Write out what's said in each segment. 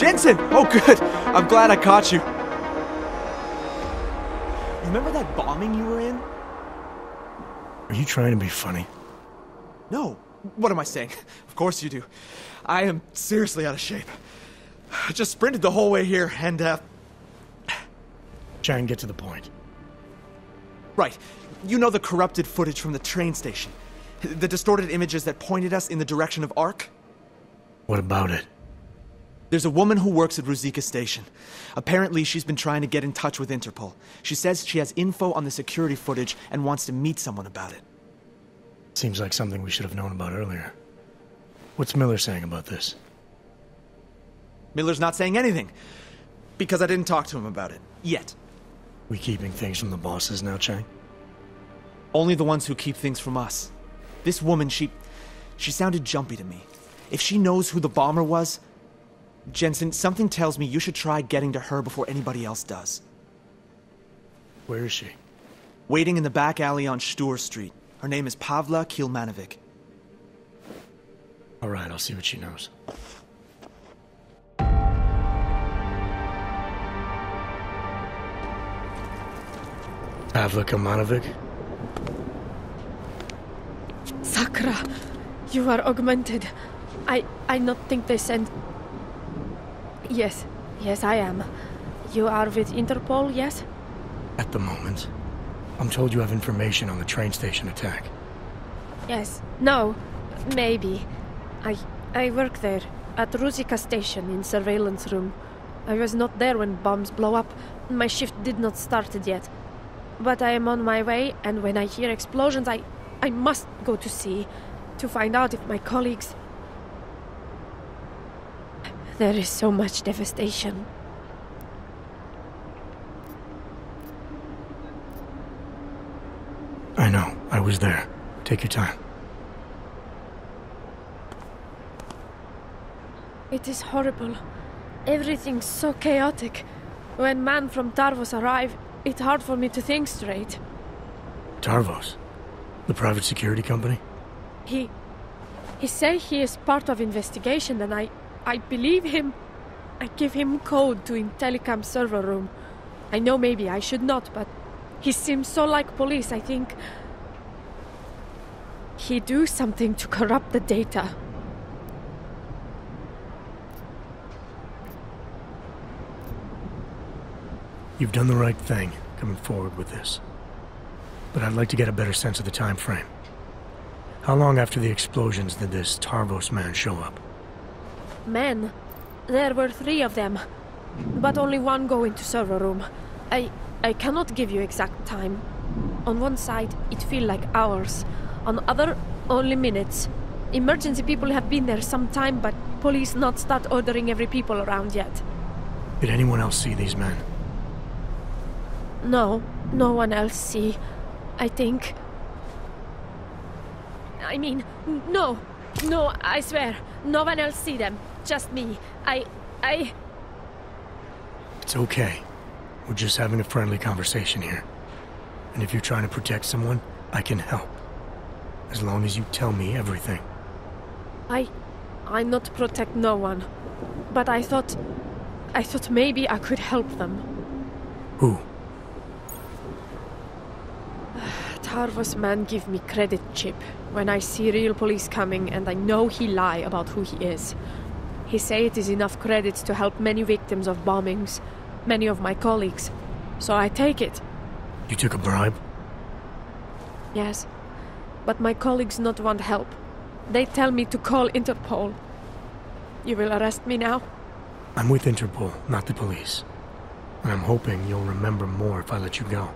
Jensen! Oh, good. I'm glad I caught you. Remember that bombing you were in? Are you trying to be funny? No. What am I saying? Of course you do. I am seriously out of shape. I just sprinted the whole way here and, Try and get to the point. Right. You know the corrupted footage from the train station. The distorted images that pointed us in the direction of ARC? What about it? There's a woman who works at Ruzika Station. Apparently, she's been trying to get in touch with Interpol. She says she has info on the security footage and wants to meet someone about it. Seems like something we should have known about earlier. What's Miller saying about this? Miller's not saying anything, because I didn't talk to him about it. Yet. We keeping things from the bosses now, Chang? Only the ones who keep things from us. This woman, she sounded jumpy to me. If she knows who the bomber was... Jensen, something tells me you should try getting to her before anybody else does. Where is she? Waiting in the back alley on Stur Street. Her name is Pavla Kilmanovic. All right, I'll see what she knows. Pavla Kilmanovic? Sakra, you are augmented. I not think they sent... Yes, I am. You are with Interpol, yes? At the moment. I'm told you have information on the train station attack. Yes. No. Maybe. I work there, at Ruzika Station, in surveillance room. I was not there when bombs blow up. My shift did not start yet. But I am on my way, and when I hear explosions, I must go to see, to find out if my colleagues... There is so much devastation. I know. I was there. Take your time. It is horrible. Everything's so chaotic. When men from Tarvos arrive, it's hard for me to think straight. Tarvos? The private security company? He say he is part of investigation, and I believe him. I give him code to IntelliCAM server room. I know maybe I should not, but he seems so like police, I think. He do something to corrupt the data. You've done the right thing, coming forward with this. But I'd like to get a better sense of the time frame. How long after the explosions did this Tarvos man show up? Men? There were 3 of them, but only one go into server room. I cannot give you exact time. On one side, it feel like hours. On other, only minutes. Emergency people have been there some time, but police not start ordering every people around yet. Did anyone else see these men? No, no one else see, I think. I mean, no, I swear, no one else see them. Just me. I... It's okay. We're just having a friendly conversation here. And if you're trying to protect someone, I can help. As long as you tell me everything. I not protect no one. But I thought maybe I could help them. Who? Tarvos man give me credit chip when I see real police coming, and I know he lie about who he is. He say it is enough credits to help many victims of bombings, many of my colleagues. So I take it. You took a bribe? Yes. But my colleagues not want help. They tell me to call Interpol. You will arrest me now? I'm with Interpol, not the police. And I'm hoping you'll remember more if I let you go.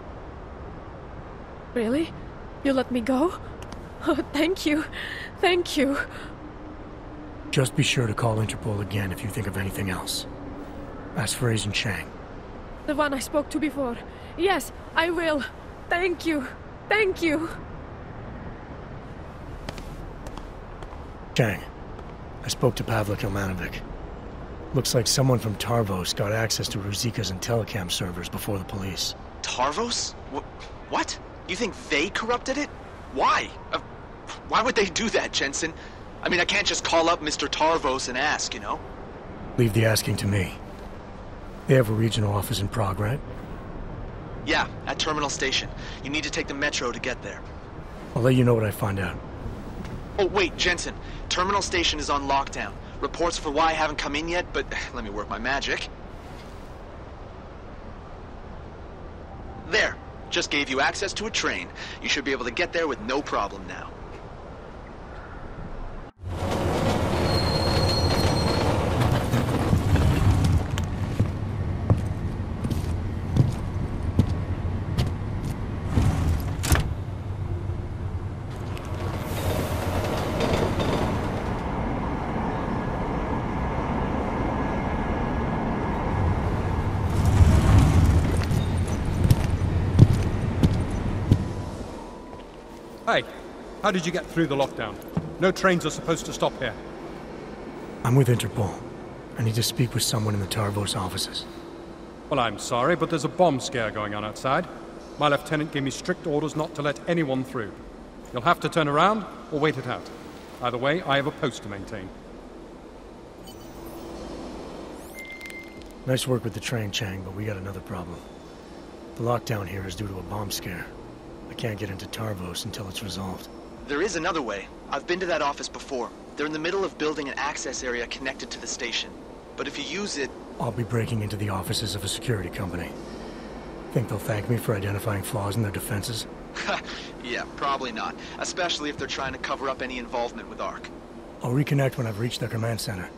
Really? You let me go? Oh, thank you. Thank you. Just be sure to call Interpol again if you think of anything else. As for Eisen Chang. The one I spoke to before. Yes, I will. Thank you. Thank you. Chang, I spoke to Pavla Kilmanovic. Looks like someone from Tarvos got access to Ruzika's IntelliCAM servers before the police. Tarvos? What? You think they corrupted it? Why? Why would they do that, Jensen? I mean, I can't just call up Mr. Tarvos and ask, you know? Leave the asking to me. They have a regional office in Prague, right? Yeah, at Terminal Station. You need to take the metro to get there. I'll let you know what I find out. Oh, wait, Jensen. Terminal Station is on lockdown. Reports for why haven't come in yet, but let me work my magic. There. Just gave you access to a train. You should be able to get there with no problem now. Hey, how did you get through the lockdown? No trains are supposed to stop here. I'm with Interpol. I need to speak with someone in the Tarvos offices. Well, I'm sorry, but there's a bomb scare going on outside. My lieutenant gave me strict orders not to let anyone through. You'll have to turn around or wait it out. Either way, I have a post to maintain. Nice work with the train, Chang, but we got another problem. The lockdown here is due to a bomb scare. I can't get into Tarvos until it's resolved. There is another way. I've been to that office before. They're in the middle of building an access area connected to the station. But if you use it... I'll be breaking into the offices of a security company. Think they'll thank me for identifying flaws in their defenses? Yeah, probably not. Especially if they're trying to cover up any involvement with ARC. I'll reconnect when I've reached their command center.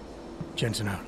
Jensen out.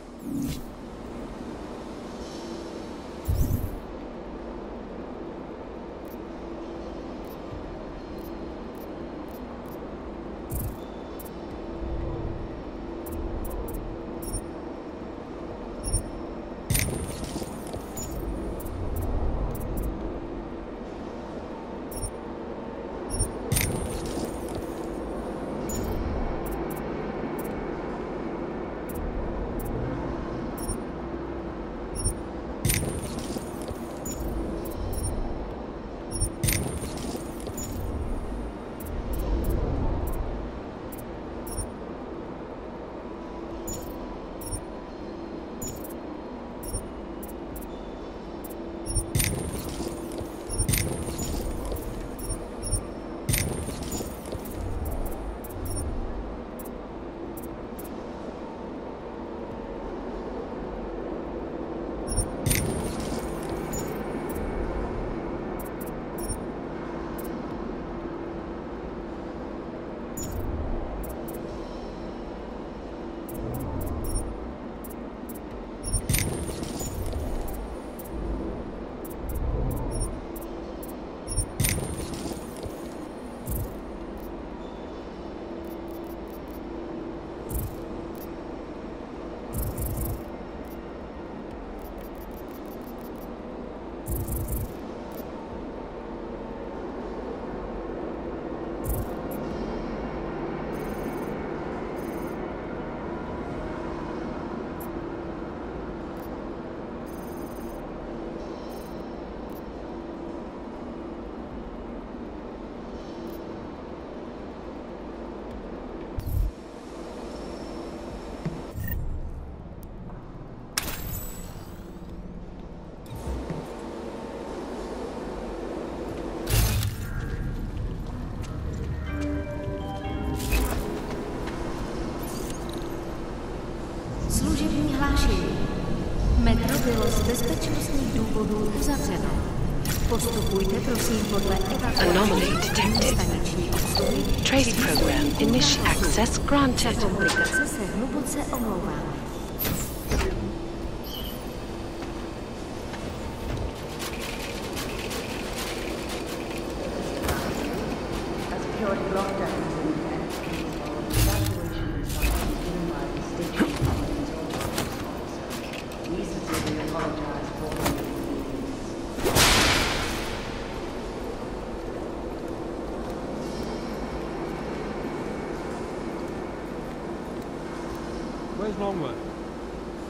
Anomaly detected. Trace program initial access granted.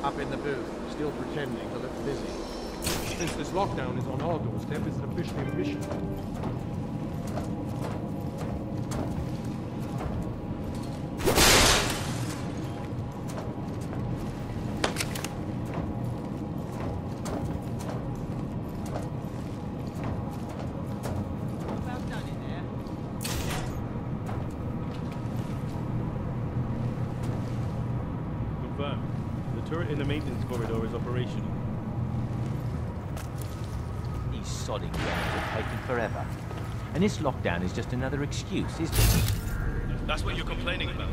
Up in the booth, still pretending to look busy. Since this lockdown is on our doorstep, it's an official mission. confirmed. The turret in the maintenance corridor is operational. These sodding guns are taking forever. And this lockdown is just another excuse, isn't it? That's what you're complaining about.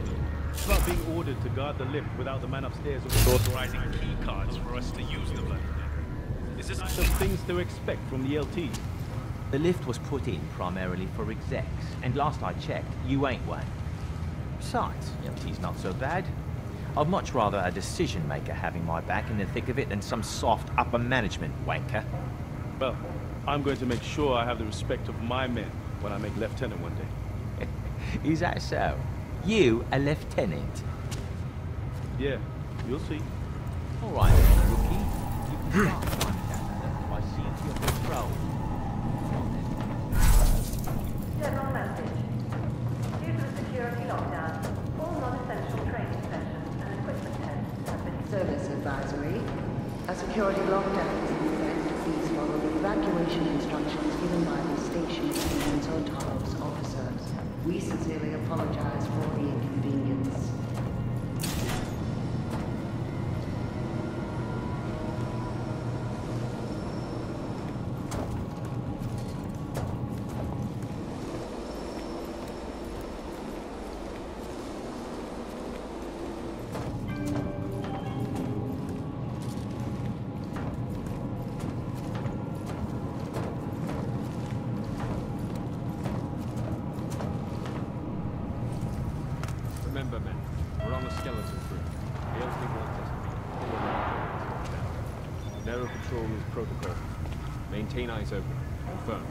It's about being ordered to guard the lift without the man upstairs authorizing key cards for us to use the bloody thing. Is this some things to expect from the LT? The lift was put in primarily for execs, and last I checked, you ain't one. Besides, LT's not so bad. I'd much rather a decision maker having my back in the thick of it than some soft upper management wanker. Well, I'm going to make sure I have the respect of my men when I make lieutenant one day. Is that so? You a lieutenant? Yeah, you'll see. All right, rookie. You can start finding that by seeing to your control. General message. Due to the security lockdown, all non-essential training sessions and equipment tests have been... Service advisory. A security lockdown is in effect. Please follow the evacuation instructions given by the station and on Tarvos officers. We sincerely apologize for the inconvenience. Eyes open. Confirmed.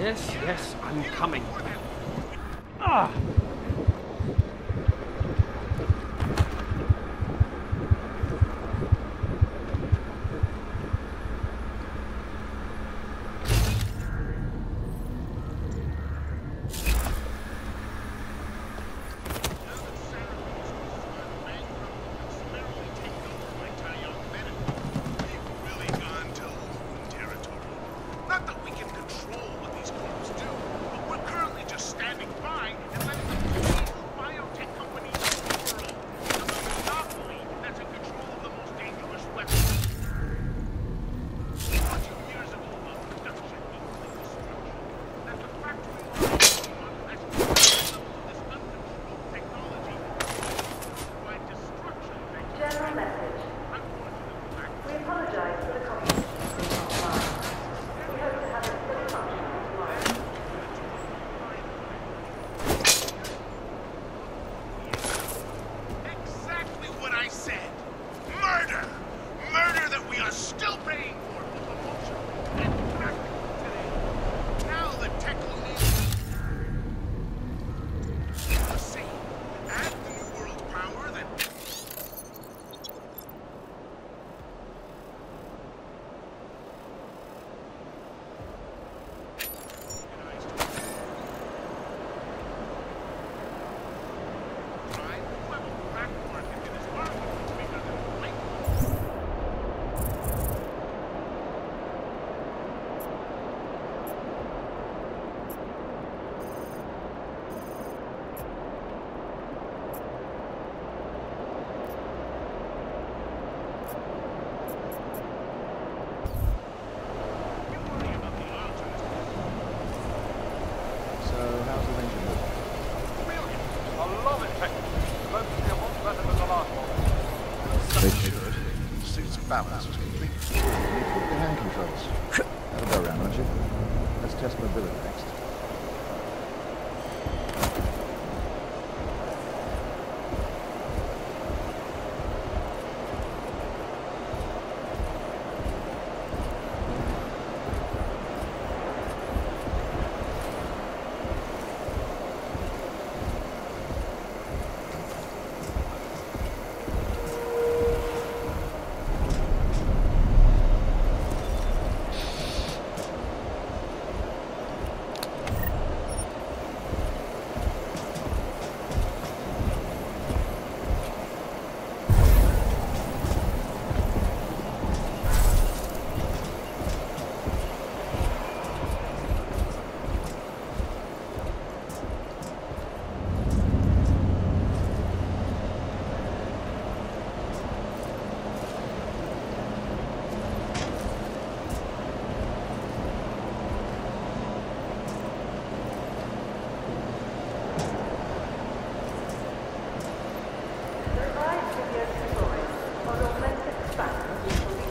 Yes, yes, I'm coming. Ah! balance was complete. You need to the hand controls. That'll go around, won't you? Let's test mobility next.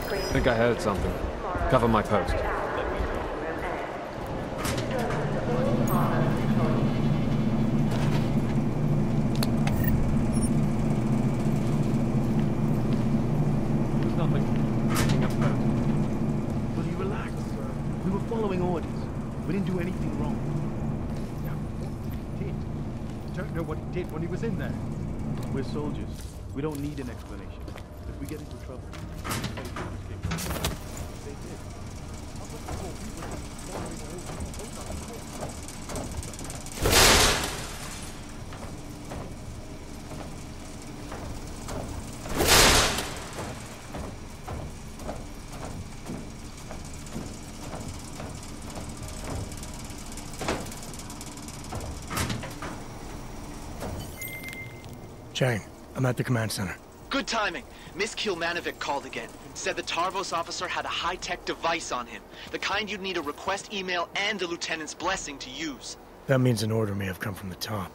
I think I heard something. Cover my post. There's nothing. Will you relax? We were following orders. We didn't do anything wrong. Yeah, he did. Don't know what he did when he was in there. We're soldiers. We don't need an explanation. If we get into trouble. Chang, I'm at the command center. Good timing. Miss Kilmanovic called again. Said the Tarvos officer had a high-tech device on him. The kind you'd need a request email and the lieutenant's blessing to use. That means an order may have come from the top.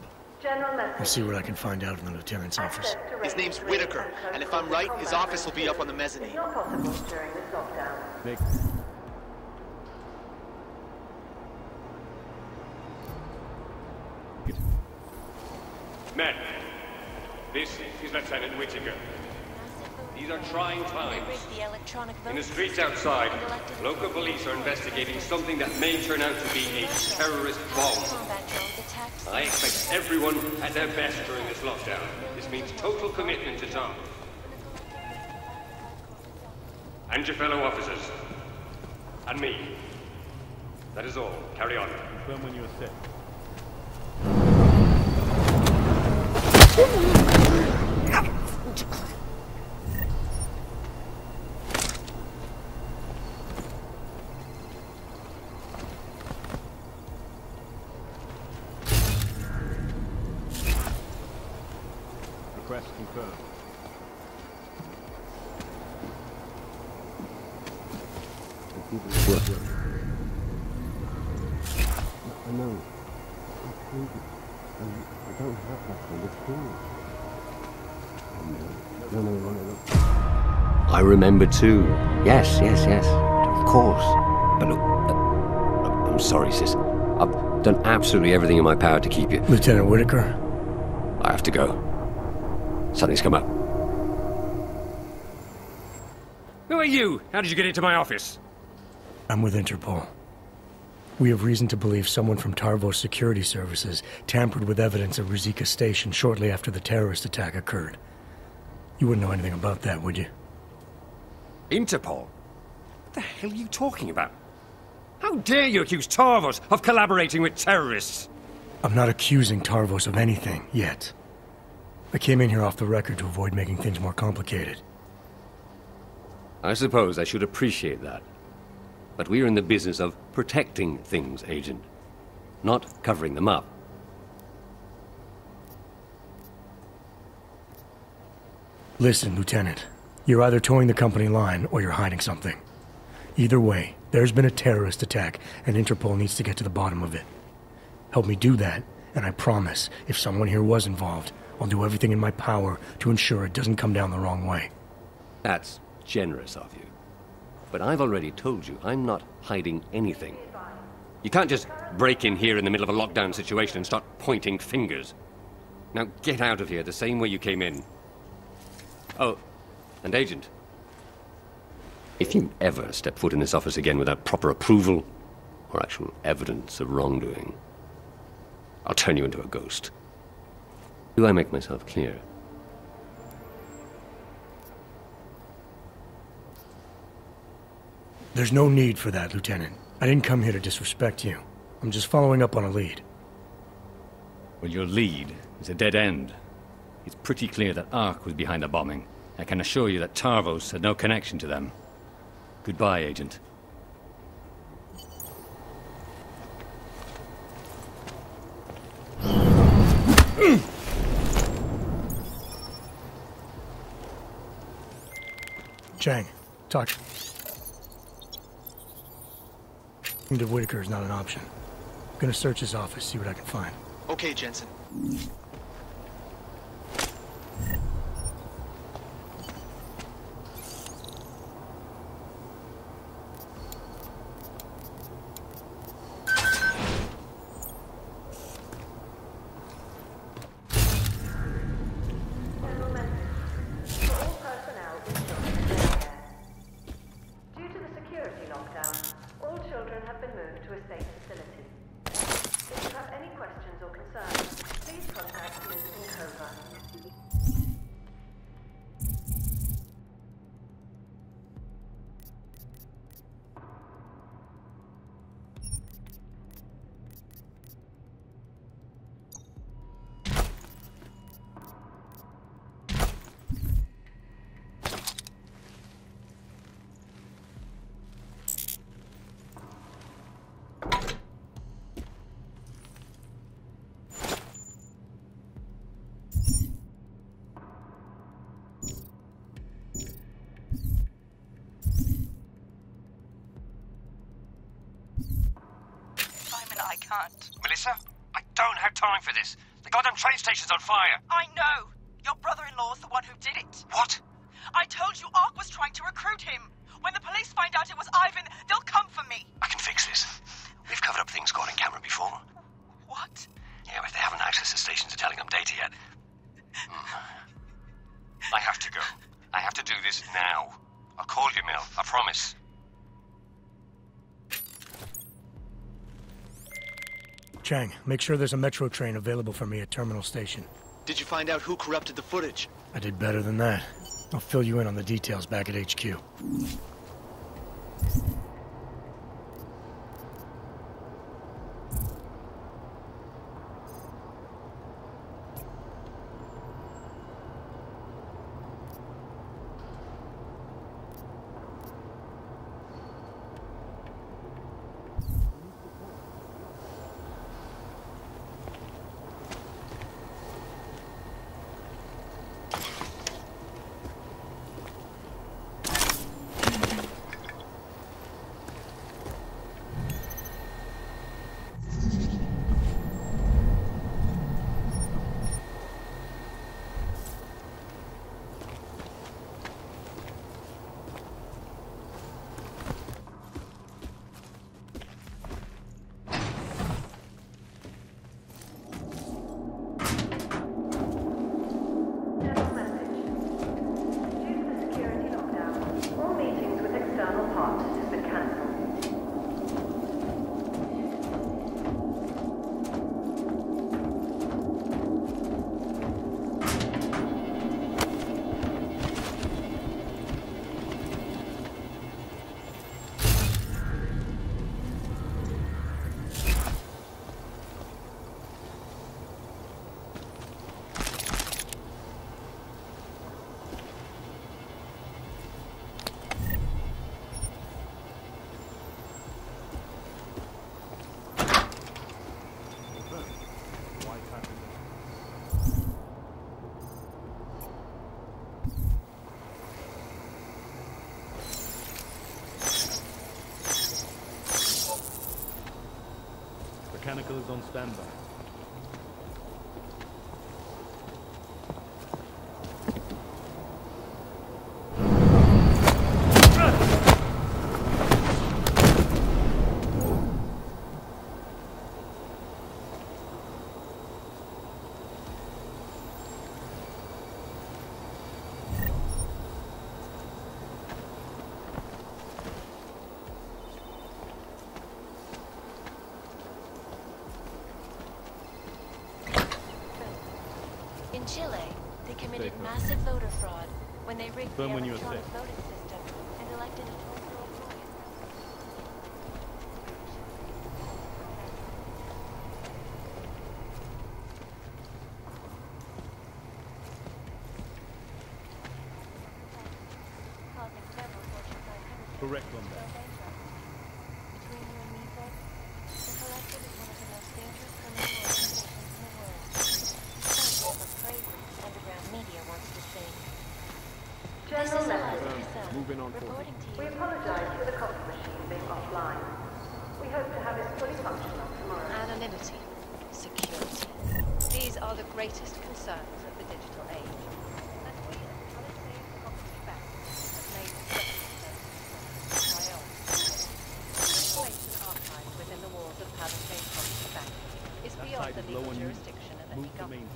I'll see what I can find out in the lieutenant's office. His name's Whitaker, and if I'm right, his office will be up on the mezzanine. It's not possible during this lockdown. Men. This is Lieutenant Whitaker. These are trying times. In the streets outside, local police are investigating something that may turn out to be a terrorist bomb. I expect everyone at their best during this lockdown. This means total commitment to Tom. And your fellow officers. And me. That is all. Carry on. Confirm when you are set. I remember too. Yes. Of course. But look, I'm sorry, sis. I've done absolutely everything in my power to keep you. Lieutenant Whitaker? I have to go. Something's come up. Who are you? How did you get into my office? I'm with Interpol. We have reason to believe someone from Tarvos Security Services tampered with evidence at Ruzika Station shortly after the terrorist attack occurred. You wouldn't know anything about that, would you? Interpol? What the hell are you talking about? How dare you accuse Tarvos of collaborating with terrorists? I'm not accusing Tarvos of anything, yet. I came in here off the record to avoid making things more complicated. I suppose I should appreciate that. But we're in the business of protecting things, Agent, not covering them up. Listen, Lieutenant. You're either towing the company line or you're hiding something. Either way, there's been a terrorist attack, and Interpol needs to get to the bottom of it. Help me do that, and I promise, if someone here was involved, I'll do everything in my power to ensure it doesn't come down the wrong way. That's generous of you. But I've already told you, I'm not hiding anything. You can't just break in here in the middle of a lockdown situation and start pointing fingers. Now get out of here the same way you came in. Oh, and Agent, if you ever step foot in this office again without proper approval or actual evidence of wrongdoing, I'll turn you into a ghost. Do I make myself clear? There's no need for that, Lieutenant. I didn't come here to disrespect you. I'm just following up on a lead. Well, your lead is a dead end. It's pretty clear that ARC was behind the bombing. I can assure you that Tarvos had no connection to them. Goodbye, Agent. Chang, talk. To Whitaker is not an option. I'm gonna search his office, see what I can find. Okay, Jensen. Melissa, I don't have time for this. The goddamn train station's on fire. I know. Your brother-in-law's the one who did it. What? I told you ARC was trying to recruit him. When the police find out it was Ivan, they'll come for me. I can fix this. We've covered up things caught on camera before. What? Yeah, but they haven't accessed the stations to telling them data yet. I have to go. I have to do this now. I'll call you, Mel. I promise. Chang, make sure there's a metro train available for me at Terminal Station. Did you find out who corrupted the footage? I did better than that. I'll fill you in on the details back at HQ. Mechanical is on standby. In Chile, they committed massive voter fraud when they rigged the electronic voting system and elected a total causing several Fortune 500 correct on that. Between you and me, folks, the collective is one of the most dangerous criminal organizations in the world. Underground media wants to see. General message. We apologize for the copy machine being offline. We hope to have it fully functional tomorrow. Anonymity, security. These are the greatest concerns of the digital age. And we as a college made the property back have made the second information archived within the walls of Palisade property back is beyond the legal jurisdiction of any government.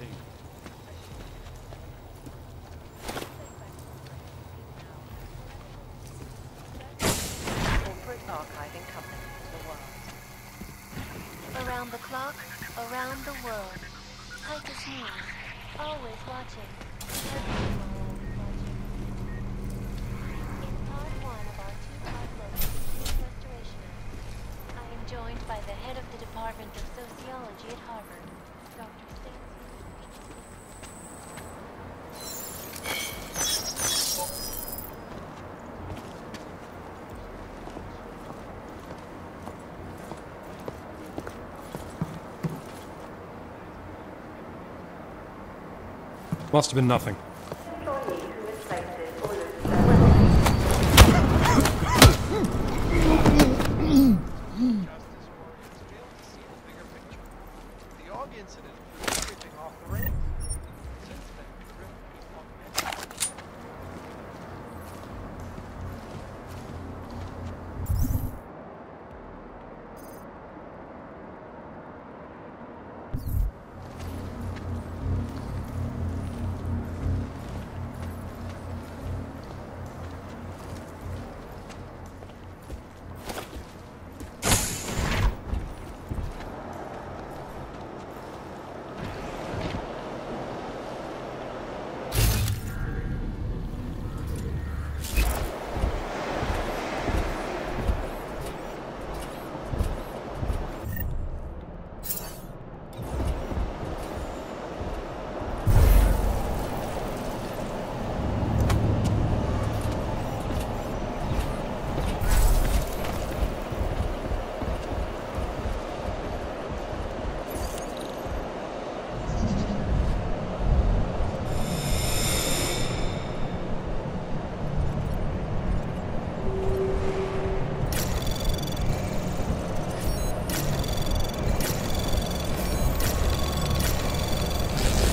Around the clock, around the world. Hikers news, always watching. In part one of our two-part look at the restoration, I am joined by the head of the Department of Sociology at Harvard, Dr. Must have been nothing.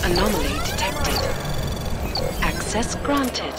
Anomaly detected. Access granted.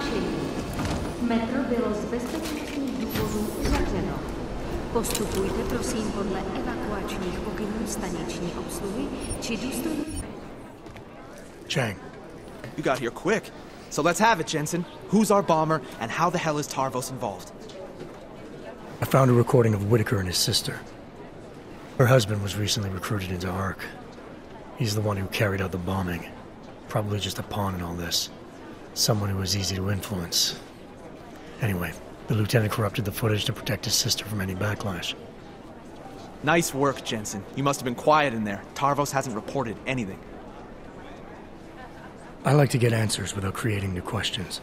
našli. Metro bylo z bezpečnostních důvodů uzavřeno. Postupujte prosím podle evakuačních pokynů staniční obsluhy či důstojníků. Chang. You got here quick. So let's have it, Jensen. Who's our bomber and how the hell is Tarvos involved? I found a recording of Whitaker and his sister. Her husband was recently recruited into ARC. He's the one who carried out the bombing. Probably just a pawn in all this. Someone who was easy to influence. Anyway, the lieutenant corrupted the footage to protect his sister from any backlash. Nice work, Jensen. You must have been quiet in there. Tarvos hasn't reported anything. I like to get answers without creating new questions.